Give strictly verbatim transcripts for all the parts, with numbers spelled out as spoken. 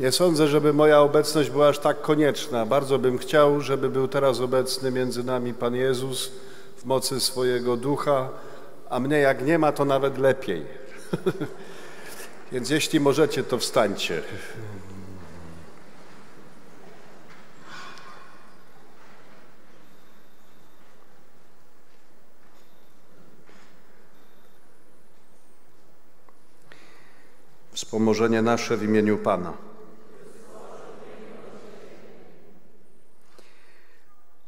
Nie sądzę, żeby moja obecność była aż tak konieczna. Bardzo bym chciał, żeby był teraz obecny między nami Pan Jezus w mocy swojego ducha, a mnie jak nie ma, to nawet lepiej. Więc jeśli możecie, to wstańcie. Wspomożenie nasze w imieniu Pana.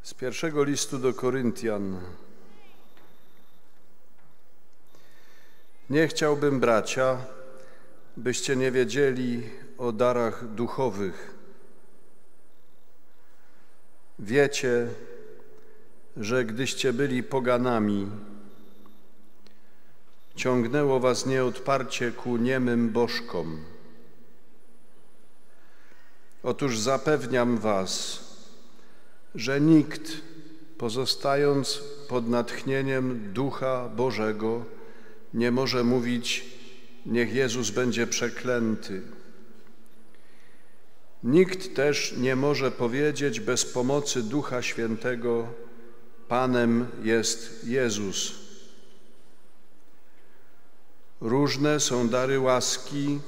Z pierwszego listu do Koryntian. Nie chciałbym, bracia, byście nie wiedzieli o darach duchowych. Wiecie, że gdyście byli poganami, ciągnęło was nieodparcie ku niemym bożkom. Otóż zapewniam was, że nikt, pozostając pod natchnieniem Ducha Bożego, nie może mówić: niech Jezus będzie przeklęty. Nikt też nie może powiedzieć bez pomocy Ducha Świętego: Panem jest Jezus. Różne są dary łaski,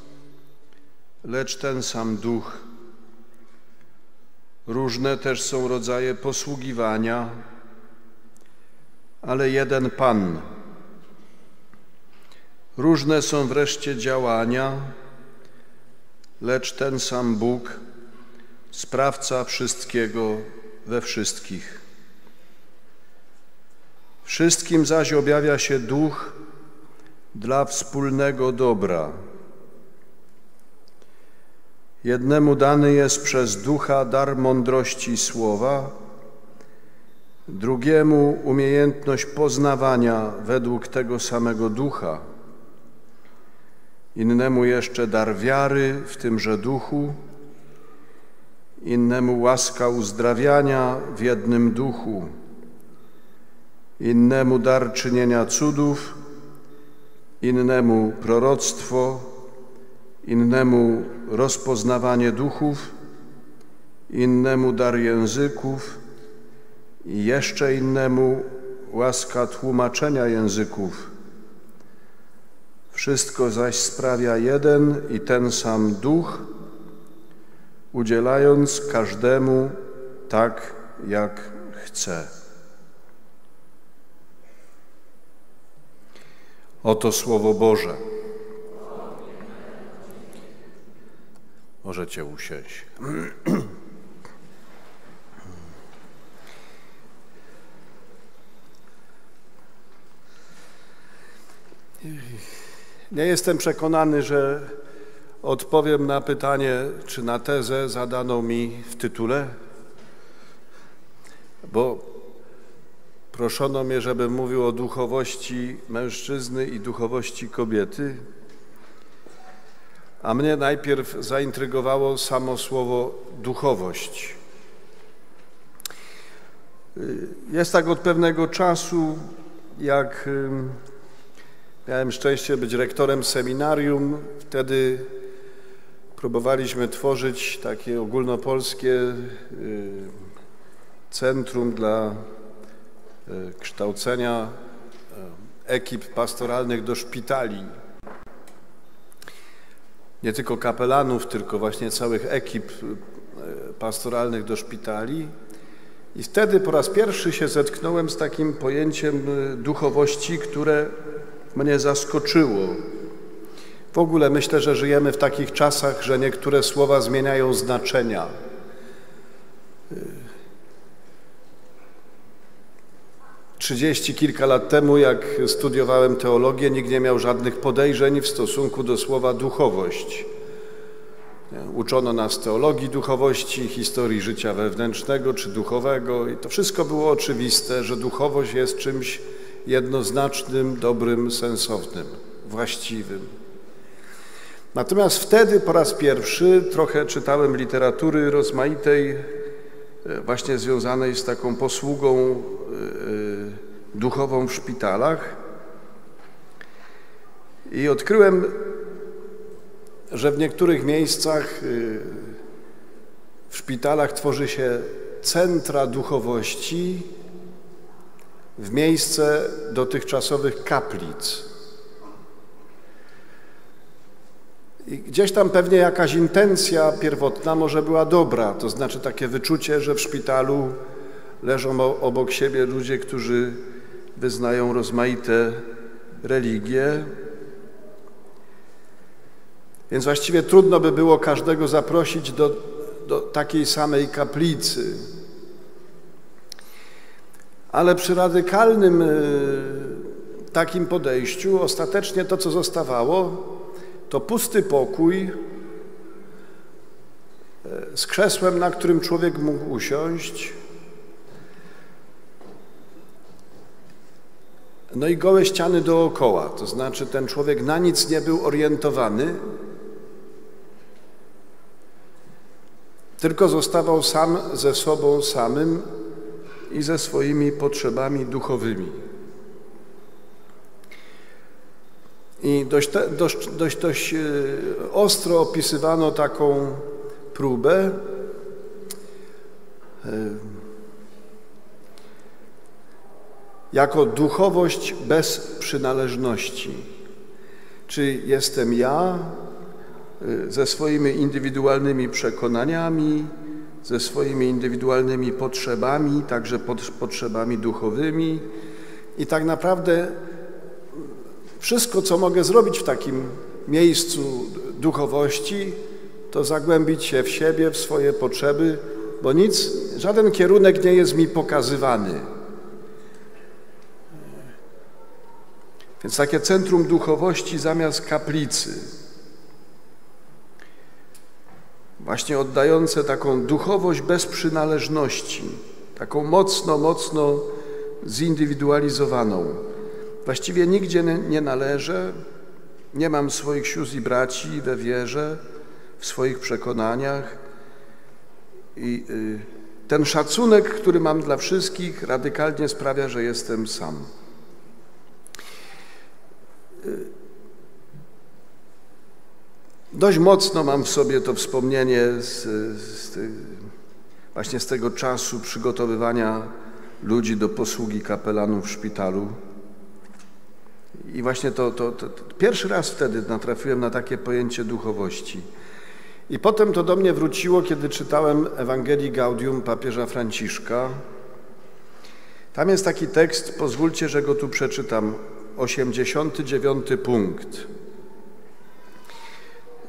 lecz ten sam Duch. Różne też są rodzaje posługiwania, ale jeden Pan. Różne są wreszcie działania, lecz ten sam Bóg, sprawca wszystkiego we wszystkich. Wszystkim zaś objawia się Duch dla wspólnego dobra. Jednemu dany jest przez Ducha dar mądrości słowa, drugiemu umiejętność poznawania według tego samego Ducha, innemu jeszcze dar wiary w tymże Duchu, innemu łaska uzdrawiania w jednym Duchu, innemu dar czynienia cudów, innemu proroctwo, innemu rozpoznawanie duchów, innemu dar języków i jeszcze innemu łaska tłumaczenia języków. Wszystko zaś sprawia jeden i ten sam Duch, udzielając każdemu tak, jak chce. Oto Słowo Boże. Możecie usiąść. Nie jestem przekonany, że odpowiem na pytanie, czy na tezę zadaną mi w tytule, bo proszono mnie, żebym mówił o duchowości mężczyzny i duchowości kobiety, a mnie najpierw zaintrygowało samo słowo duchowość. Jest tak od pewnego czasu, jak miałem szczęście być rektorem seminarium, wtedy próbowaliśmy tworzyć takie ogólnopolskie centrum dla kształcenia ekip pastoralnych do szpitali. Nie tylko kapelanów, tylko właśnie całych ekip pastoralnych do szpitali. I wtedy po raz pierwszy się zetknąłem z takim pojęciem duchowości, które mnie zaskoczyło. W ogóle myślę, że żyjemy w takich czasach, że niektóre słowa zmieniają znaczenia. Trzydzieści kilka lat temu, jak studiowałem teologię, nikt nie miał żadnych podejrzeń w stosunku do słowa duchowość. Uczono nas teologii duchowości, historii życia wewnętrznego czy duchowego i to wszystko było oczywiste, że duchowość jest czymś jednoznacznym, dobrym, sensownym, właściwym. Natomiast wtedy po raz pierwszy trochę czytałem literatury rozmaitej, właśnie związanej z taką posługą duchową w szpitalach i odkryłem że w niektórych miejscach, w szpitalach tworzy się centra duchowości w miejsce dotychczasowych kaplic. I gdzieś tam pewnie jakaś intencja pierwotna może była dobra, to znaczy takie wyczucie, że w szpitalu leżą obok siebie ludzie, którzy wyznają rozmaite religie. Więc właściwie trudno by było każdego zaprosić do, do takiej samej kaplicy. Ale przy radykalnym takim podejściu ostatecznie to, co zostawało, to pusty pokój z krzesłem, na którym człowiek mógł usiąść. No i gołe ściany dookoła, to znaczy ten człowiek na nic nie był orientowany, tylko zostawał sam ze sobą samym i ze swoimi potrzebami duchowymi. I dość, dość, dość, dość ostro opisywano taką próbę. Jako duchowość bez przynależności. Czy jestem ja ze swoimi indywidualnymi przekonaniami, ze swoimi indywidualnymi potrzebami, także potrzebami duchowymi. I tak naprawdę wszystko, co mogę zrobić w takim miejscu duchowości, to zagłębić się w siebie, w swoje potrzeby, bo nic, żaden kierunek nie jest mi pokazywany. Więc takie centrum duchowości zamiast kaplicy, właśnie oddające taką duchowość bez przynależności, taką mocno, mocno zindywidualizowaną. Właściwie nigdzie nie należę, nie mam swoich sióstr i braci we wierze, w swoich przekonaniach. I ten szacunek, który mam dla wszystkich, radykalnie sprawia, że jestem sam. Dość mocno mam w sobie to wspomnienie z, z tych, właśnie z tego czasu przygotowywania ludzi do posługi kapelanów w szpitalu. I właśnie to, to, to, to pierwszy raz wtedy natrafiłem na takie pojęcie duchowości. I potem to do mnie wróciło, kiedy czytałem Ewangelii Gaudium papieża Franciszka. Tam jest taki tekst, pozwólcie, że go tu przeczytam, osiemdziesiąty dziewiąty punkt.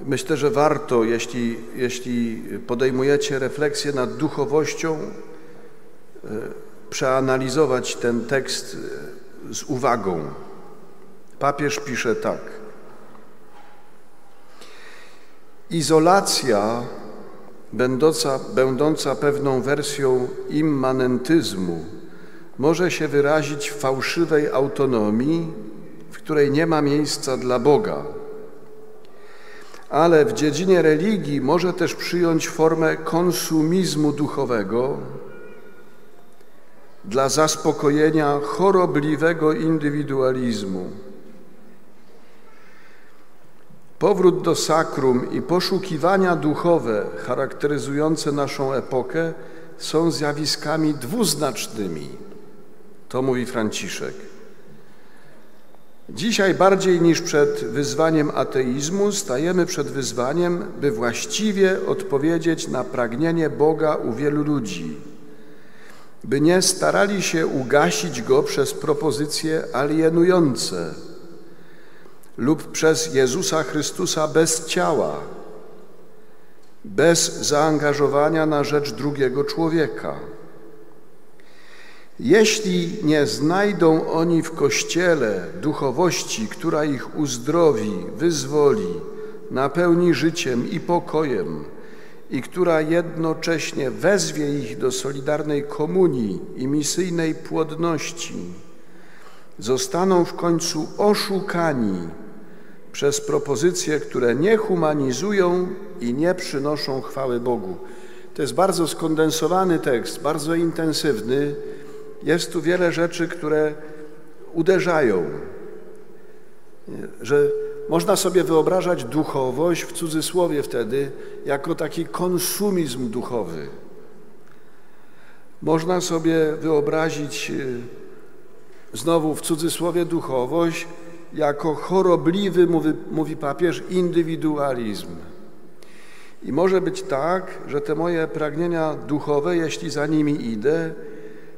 Myślę, że warto, jeśli, jeśli podejmujecie refleksję nad duchowością, przeanalizować ten tekst z uwagą. Papież pisze tak. Izolacja, będąca, będąca pewną wersją immanentyzmu, może się wyrazić w fałszywej autonomii, w której nie ma miejsca dla Boga. Ale w dziedzinie religii może też przyjąć formę konsumizmu duchowego dla zaspokojenia chorobliwego indywidualizmu. Powrót do sakrum i poszukiwania duchowe charakteryzujące naszą epokę są zjawiskami dwuznacznymi, to mówi Franciszek. Dzisiaj bardziej niż przed wyzwaniem ateizmu stajemy przed wyzwaniem, by właściwie odpowiedzieć na pragnienie Boga u wielu ludzi, by nie starali się ugasić go przez propozycje alienujące lub przez Jezusa Chrystusa bez ciała, bez zaangażowania na rzecz drugiego człowieka. Jeśli nie znajdą oni w Kościele duchowości, która ich uzdrowi, wyzwoli, napełni życiem i pokojem i która jednocześnie wezwie ich do solidarnej komunii i misyjnej płodności, zostaną w końcu oszukani przez propozycje, które nie humanizują i nie przynoszą chwały Bogu. To jest bardzo skondensowany tekst, bardzo intensywny. Jest tu wiele rzeczy, które uderzają, że Można sobie wyobrażać duchowość, w cudzysłowie wtedy, jako taki konsumizm duchowy. Można sobie wyobrazić, znowu w cudzysłowie, duchowość jako chorobliwy, mówi, mówi papież, indywidualizm. I może być tak, że te moje pragnienia duchowe, jeśli za nimi idę,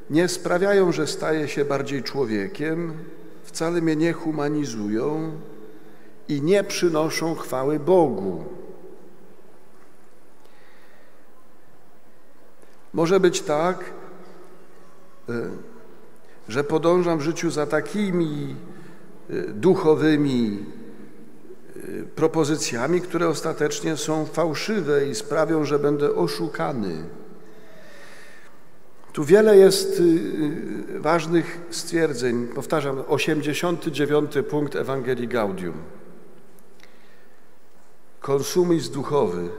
nie sprawiają, że staję się bardziej człowiekiem, wcale mnie nie humanizują i nie przynoszą chwały Bogu. Może być tak, że podążam w życiu za takimi duchowymi propozycjami, które ostatecznie są fałszywe i sprawią, że będę oszukany. Tu wiele jest ważnych stwierdzeń. Powtarzam, osiemdziesiąty dziewiąty punkt Ewangelii Gaudium. Konsumizm duchowy.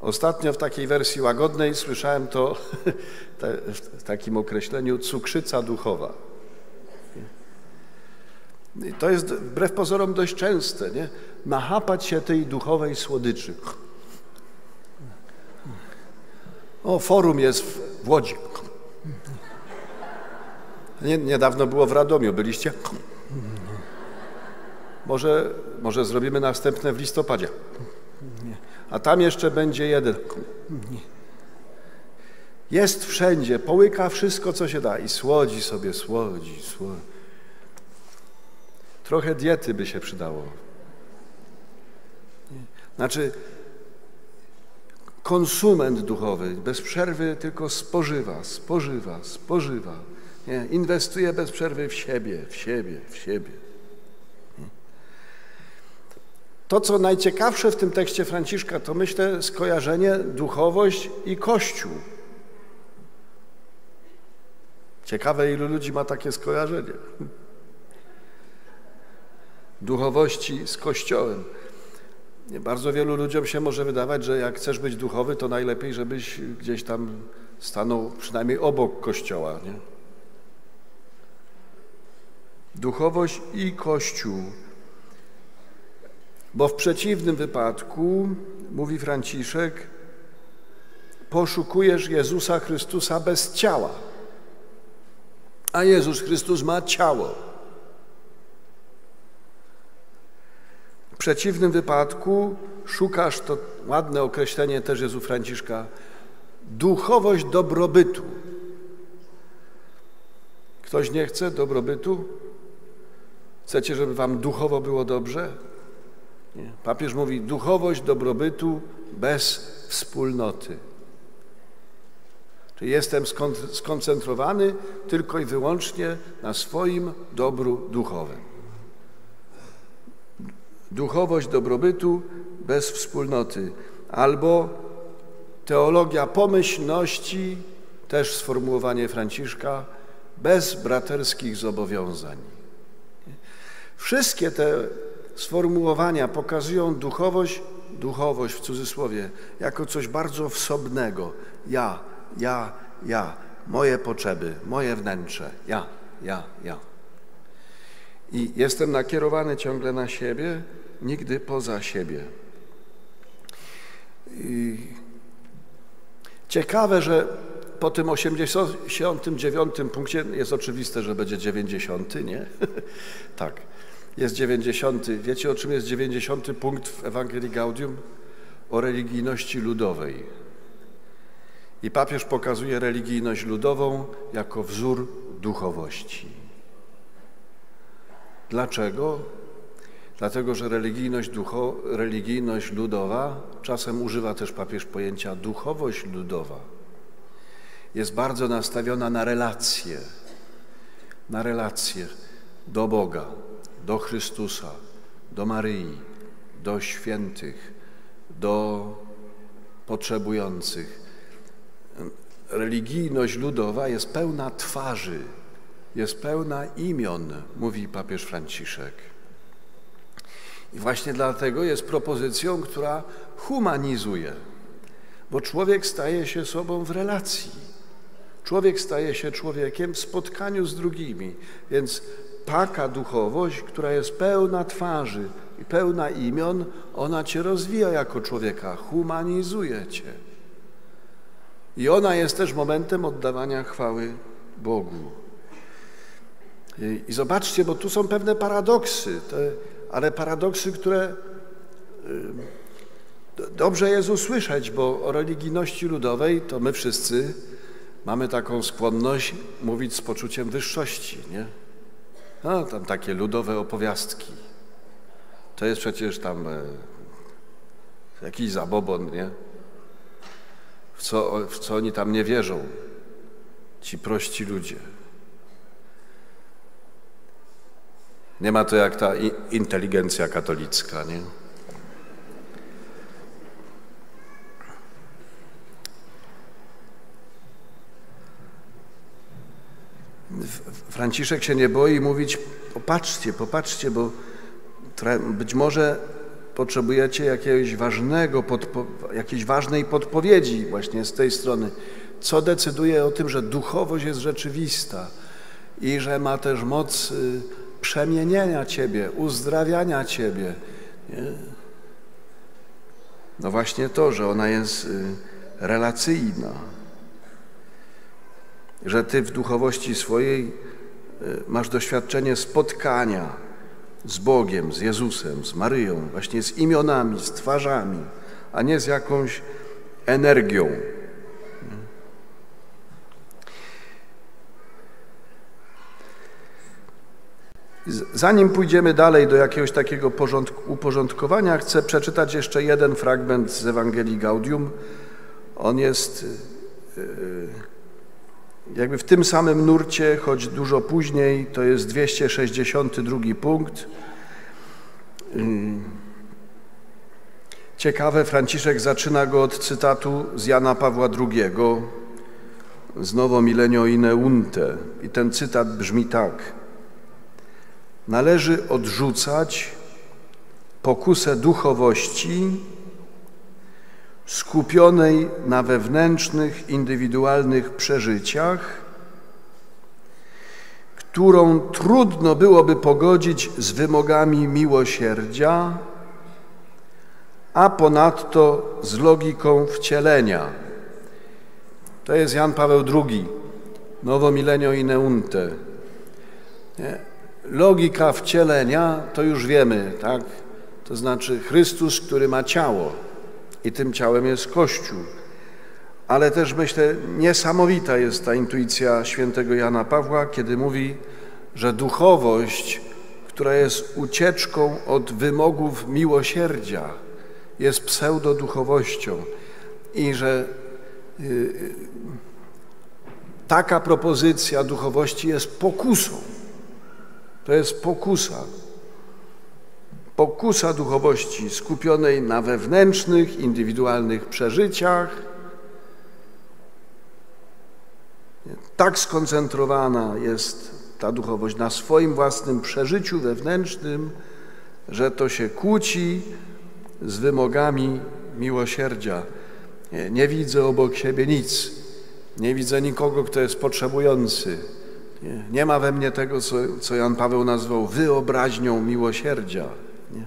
Ostatnio w takiej wersji łagodnej słyszałem to w takim określeniu cukrzyca duchowa. I to jest wbrew pozorom dość częste, nie? Nachapać się tej duchowej słodyczy. O, forum jest w Łodzi. Nie, niedawno było w Radomiu, byliście? Może, może zrobimy następne w listopadzie. A tam jeszcze będzie jeden. Jest wszędzie, połyka wszystko, co się da i słodzi sobie, słodzi, słodzi. Trochę diety by się przydało. Znaczy, konsument duchowy bez przerwy tylko spożywa, spożywa, spożywa. Nie, inwestuje bez przerwy w siebie, w siebie, w siebie. To, co najciekawsze w tym tekście Franciszka, to myślę skojarzenie duchowość i Kościół. Ciekawe, ilu ludzi ma takie skojarzenie. Duchowości z Kościołem. Bardzo wielu ludziom się może wydawać, że jak chcesz być duchowy, to najlepiej, żebyś gdzieś tam stanął przynajmniej obok Kościoła. Nie? Duchowość i Kościół. Bo w przeciwnym wypadku, mówi Franciszek, poszukujesz Jezusa Chrystusa bez ciała. A Jezus Chrystus ma ciało. W przeciwnym wypadku szukasz, to ładne określenie też jest u Franciszka, duchowość dobrobytu. Ktoś nie chce dobrobytu? Chcecie, żeby wam duchowo było dobrze? Nie. Papież mówi duchowość dobrobytu bez wspólnoty. Czyli jestem skoncentrowany tylko i wyłącznie na swoim dobru duchowym. Duchowość dobrobytu bez wspólnoty. Albo teologia pomyślności, też sformułowanie Franciszka, bez braterskich zobowiązań. Wszystkie te sformułowania pokazują duchowość, duchowość w cudzysłowie, jako coś bardzo wsobnego. Ja, ja, ja, moje potrzeby, moje wnętrze, ja, ja, ja. I jestem nakierowany ciągle na siebie, nigdy poza siebie. I ciekawe, że po tym osiemdziesiątym dziewiątym punkcie jest oczywiste, że będzie dziewięćdziesiąty, nie? Tak. Jest dziewięćdziesiąty. Wiecie, o czym jest dziewięćdziesiąty punkt w Ewangelii Gaudium? O religijności ludowej. I papież pokazuje religijność ludową jako wzór duchowości. Dlaczego? Dlatego, że religijność, ducho, religijność ludowa, czasem używa też papież pojęcia duchowość ludowa, jest bardzo nastawiona na relacje, na relacje do Boga, do Chrystusa, do Maryi, do świętych, do potrzebujących. Religijność ludowa jest pełna twarzy, jest pełna imion, mówi papież Franciszek. I właśnie dlatego jest propozycją, która humanizuje, bo człowiek staje się sobą w relacji. Człowiek staje się człowiekiem w spotkaniu z drugimi, więc taka duchowość, która jest pełna twarzy i pełna imion, ona cię rozwija jako człowieka, humanizuje cię. I ona jest też momentem oddawania chwały Bogu. I, i zobaczcie, bo tu są pewne paradoksy, te, ale paradoksy, które y, dobrze jest usłyszeć, bo o religijności ludowej to my wszyscy mamy taką skłonność mówić z poczuciem wyższości, nie? No, tam takie ludowe opowiastki. To jest przecież tam e, jakiś zabobon, nie? W co, w co oni tam nie wierzą, ci prości ludzie. Nie ma to jak ta inteligencja katolicka, nie? Franciszek się nie boi mówić, popatrzcie, popatrzcie, bo być może potrzebujecie jakiegoś ważnego, jakiejś ważnej podpowiedzi właśnie z tej strony, co decyduje o tym, że duchowość jest rzeczywista i że ma też moc przemienienia ciebie, uzdrawiania ciebie. Nie? No właśnie to, że ona jest relacyjna. Że ty w duchowości swojej masz doświadczenie spotkania z Bogiem, z Jezusem, z Maryją, właśnie z imionami, z twarzami, a nie z jakąś energią. Zanim pójdziemy dalej do jakiegoś takiego uporządkowania, chcę przeczytać jeszcze jeden fragment z Ewangelii Gaudium. On jest jakby w tym samym nurcie, choć dużo później, to jest dwieście sześćdziesiąty drugi punkt. Ciekawe, Franciszek zaczyna go od cytatu z Jana Pawła drugiego, z Novo Millennio Ineunte. I ten cytat brzmi tak. Należy odrzucać pokusę duchowości skupionej na wewnętrznych, indywidualnych przeżyciach, którą trudno byłoby pogodzić z wymogami miłosierdzia, a ponadto z logiką wcielenia. To jest Jan Paweł drugi, Novo Millennio Ineunte. Logika wcielenia to już wiemy, tak? To znaczy Chrystus, który ma ciało i tym ciałem jest Kościół. Ale też myślę, niesamowita jest ta intuicja świętego Jana Pawła, kiedy mówi, że duchowość, która jest ucieczką od wymogów miłosierdzia, jest pseudoduchowością i że yy, taka propozycja duchowości jest pokusą. To jest pokusa. Pokusa duchowości skupionej na wewnętrznych, indywidualnych przeżyciach. Tak skoncentrowana jest ta duchowość na swoim własnym przeżyciu wewnętrznym, że to się kłóci z wymogami miłosierdzia. Nie, nie widzę obok siebie nic. Nie widzę nikogo, kto jest potrzebujący. Nie, nie ma we mnie tego, co, co Jan Paweł nazwał wyobraźnią miłosierdzia. Nie?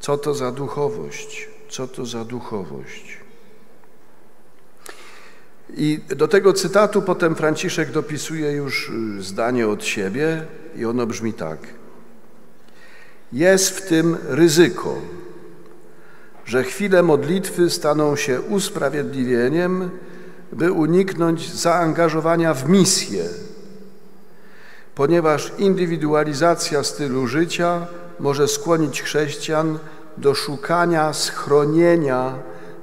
Co to za duchowość? Co to za duchowość? I do tego cytatu potem Franciszek dopisuje już zdanie od siebie i ono brzmi tak. Jest w tym ryzyko, że chwile modlitwy staną się usprawiedliwieniem, by uniknąć zaangażowania w misję, ponieważ indywidualizacja stylu życia może skłonić chrześcijan do szukania schronienia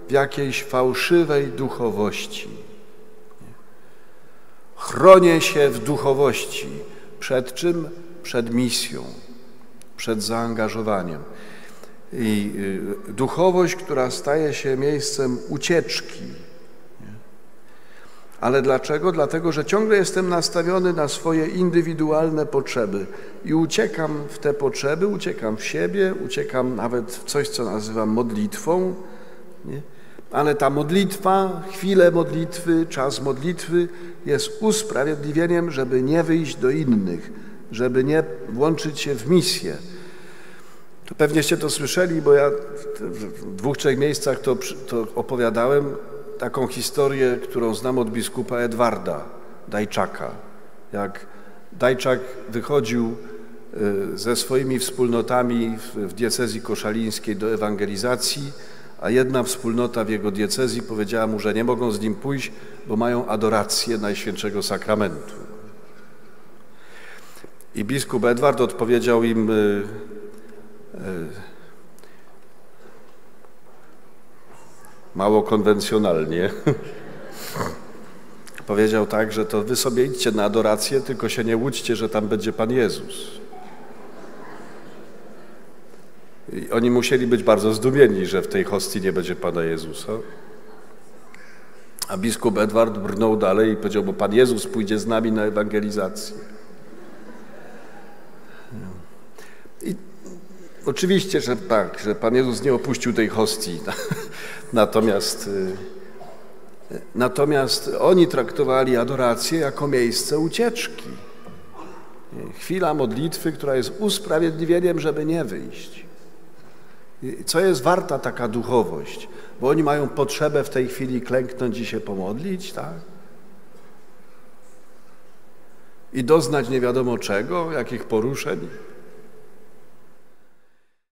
w jakiejś fałszywej duchowości. Chronię się w duchowości. Przed czym? Przed misją, przed zaangażowaniem. I duchowość, która staje się miejscem ucieczki. Ale dlaczego? Dlatego, że ciągle jestem nastawiony na swoje indywidualne potrzeby i uciekam w te potrzeby, uciekam w siebie, uciekam nawet w coś, co nazywam modlitwą, nie? Ale ta modlitwa, chwile modlitwy, czas modlitwy jest usprawiedliwieniem, żeby nie wyjść do innych, żeby nie włączyć się w misję. To pewnieście to słyszeli, bo ja w dwóch, trzech miejscach to, to opowiadałem, taką historię, którą znam od biskupa Edwarda Dajczaka. Jak Dajczak wychodził ze swoimi wspólnotami w diecezji koszalińskiej do ewangelizacji, a jedna wspólnota w jego diecezji powiedziała mu, że nie mogą z nim pójść, bo mają adorację Najświętszego Sakramentu. I biskup Edward odpowiedział im: mało konwencjonalnie. Powiedział tak, że to wy sobie idźcie na adorację, tylko się nie łudźcie, że tam będzie Pan Jezus. I oni musieli być bardzo zdumieni, że w tej hostii nie będzie Pana Jezusa. A biskup Edward brnął dalej i powiedział, bo Pan Jezus pójdzie z nami na ewangelizację. I oczywiście, że tak, że Pan Jezus nie opuścił tej hostii. Natomiast, natomiast oni traktowali adorację jako miejsce ucieczki. Chwila modlitwy, która jest usprawiedliwieniem, żeby nie wyjść. Co jest warta taka duchowość? Bo oni mają potrzebę w tej chwili klęknąć i się pomodlić, tak? I doznać nie wiadomo czego, jakich poruszeń.